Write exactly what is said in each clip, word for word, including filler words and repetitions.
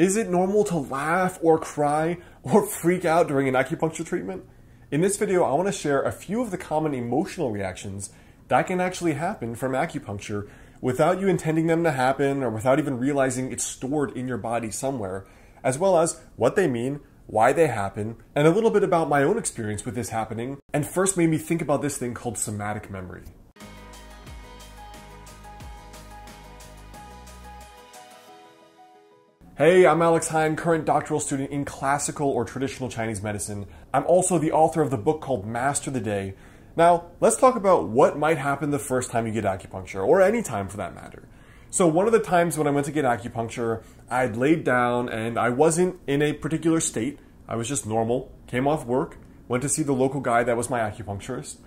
Is it normal to laugh or cry or freak out during an acupuncture treatment? In this video, I want to share a few of the common emotional reactions that can actually happen from acupuncture without you intending them to happen or without even realizing it's stored in your body somewhere, as well as what they mean, why they happen, and a little bit about my own experience with this happening, and first made me think about this thing called somatic memory. Hey, I'm Alex Heyne, current doctoral student in classical or traditional Chinese medicine. I'm also the author of the book called Master the Day. Now, let's talk about what might happen the first time you get acupuncture, or any time for that matter. So one of the times when I went to get acupuncture, I'd laid down and I wasn't in a particular state. I was just normal, came off work, went to see the local guy that was my acupuncturist.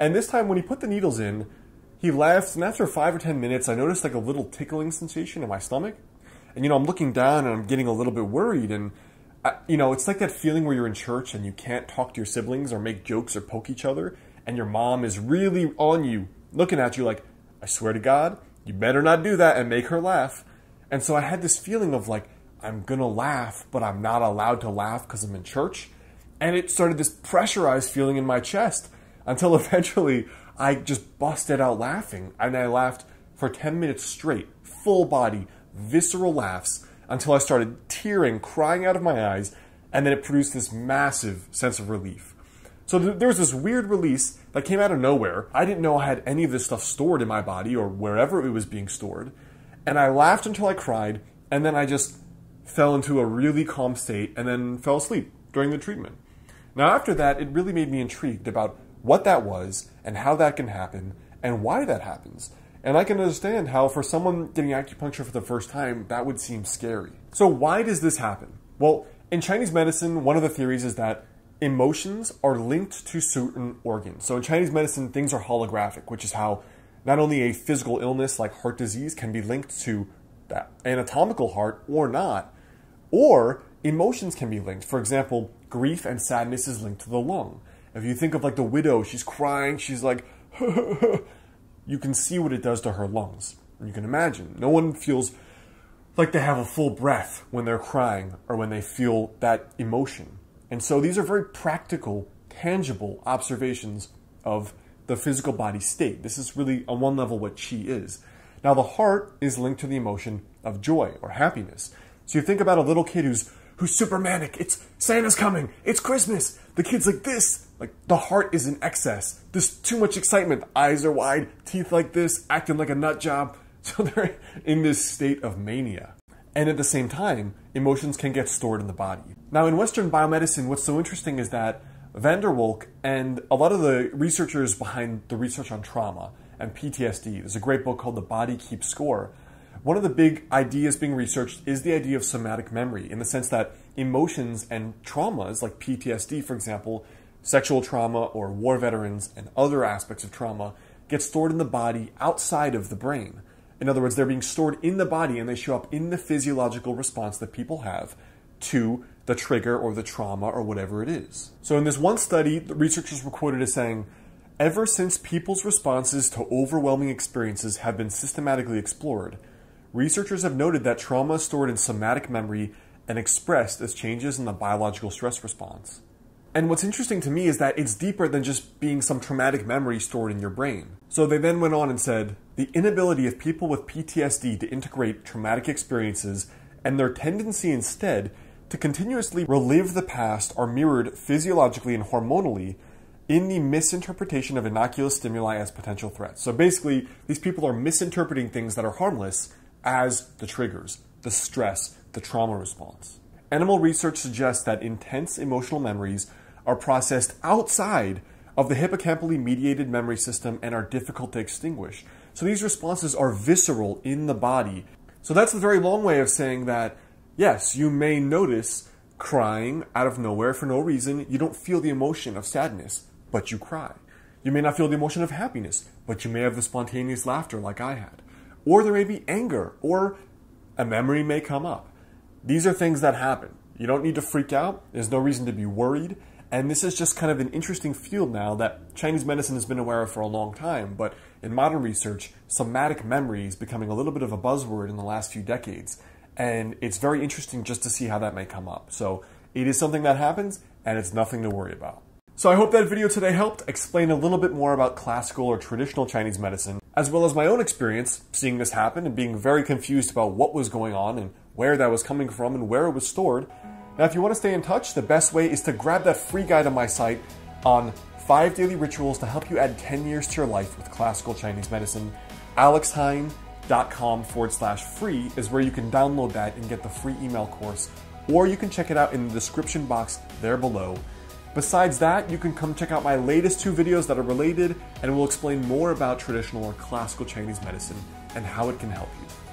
And this time when he put the needles in, he left, and after five or ten minutes, I noticed like a little tickling sensation in my stomach. And, you know, I'm looking down and I'm getting a little bit worried. And, I, you know, it's like that feeling where you're in church and you can't talk to your siblings or make jokes or poke each other. And your mom is really on you, looking at you like, I swear to God, you better not do that, and make her laugh. And so I had this feeling of like, I'm going to laugh, but I'm not allowed to laugh because I'm in church. And it started this pressurized feeling in my chest until eventually I just busted out laughing. And I laughed for ten minutes straight, full body, visceral laughs, until I started tearing, crying out of my eyes, and then it produced this massive sense of relief. So th there was this weird release that came out of nowhere. I didn't know I had any of this stuff stored in my body or wherever it was being stored. And I laughed until I cried, and then I just fell into a really calm state and then fell asleep during the treatment. Now after that, it really made me intrigued about what that was and how that can happen and why that happens. And I can understand how for someone getting acupuncture for the first time, that would seem scary. So why does this happen? Well, in Chinese medicine, one of the theories is that emotions are linked to certain organs. So in Chinese medicine, things are holographic, which is how not only a physical illness like heart disease can be linked to that anatomical heart or not, or emotions can be linked. For example, grief and sadness is linked to the lung. If you think of like the widow, she's crying, she's like, you can see what it does to her lungs. You can imagine. No one feels like they have a full breath when they're crying or when they feel that emotion. And so these are very practical, tangible observations of the physical body state. This is really on one level what qi is. Now the heart is linked to the emotion of joy or happiness. So you think about a little kid who's who's super manic. It's Santa's coming. It's Christmas. The kid's like this. Like the heart is in excess. There's too much excitement. Eyes are wide, teeth like this, acting like a nut job. So they're in this state of mania. And at the same time, emotions can get stored in the body. Now in Western biomedicine, what's so interesting is that Van der Wolke and a lot of the researchers behind the research on trauma and P T S D, there's a great book called The Body Keeps Score. One of the big ideas being researched is the idea of somatic memory, in the sense that emotions and traumas, like P T S D, for example, sexual trauma or war veterans and other aspects of trauma, get stored in the body outside of the brain. In other words, they're being stored in the body and they show up in the physiological response that people have to the trigger or the trauma or whatever it is. So in this one study, the researchers were quoted as saying, "Ever since people's responses to overwhelming experiences have been systematically explored, researchers have noted that trauma is stored in somatic memory and expressed as changes in the biological stress response." And what's interesting to me is that it's deeper than just being some traumatic memory stored in your brain. So they then went on and said, "The inability of people with P T S D to integrate traumatic experiences and their tendency instead to continuously relive the past are mirrored physiologically and hormonally in the misinterpretation of innocuous stimuli as potential threats." So basically, these people are misinterpreting things that are harmless as the triggers, the stress, the trauma response. Animal research suggests that intense emotional memories are processed outside of the hippocampally mediated memory system and are difficult to extinguish. So these responses are visceral in the body. So that's a very long way of saying that, yes, you may notice crying out of nowhere for no reason. You don't feel the emotion of sadness, but you cry. You may not feel the emotion of happiness, but you may have the spontaneous laughter like I had. Or there may be anger, or a memory may come up. These are things that happen. You don't need to freak out. There's no reason to be worried. And this is just kind of an interesting field now that Chinese medicine has been aware of for a long time. But in modern research, somatic memory is becoming a little bit of a buzzword in the last few decades. And it's very interesting just to see how that may come up. So it is something that happens, and it's nothing to worry about. So I hope that video today helped explain a little bit more about classical or traditional Chinese medicine, as well as my own experience seeing this happen and being very confused about what was going on and where that was coming from and where it was stored. Now, if you want to stay in touch, the best way is to grab that free guide on my site on five daily rituals to help you add ten years to your life with classical Chinese medicine. alex heyne dot com forward slash free is where you can download that and get the free email course, or you can check it out in the description box there below. Besides that, you can come check out my latest two videos that are related, and we'll explain more about traditional or classical Chinese medicine and how it can help you.